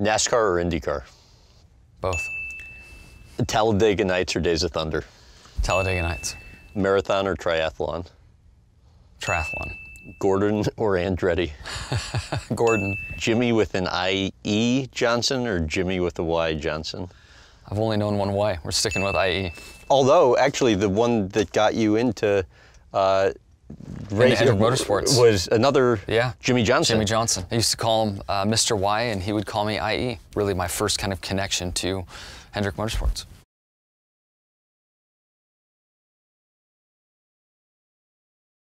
NASCAR or IndyCar? Both. Talladega Nights or Days of Thunder? Talladega Nights. Marathon or triathlon? Triathlon. Gordon or Andretti? Gordon. Jimmy with an I-E Johnson or Jimmy with a Y Johnson? I've only known one Y. We're sticking with I-E. Although, actually, the one that got you into Hendrick Motorsports was another Jimmie Johnson. Jimmie Johnson. I used to call him Mr. Y, and he would call me I.E. Really my first kind of connection to Hendrick Motorsports.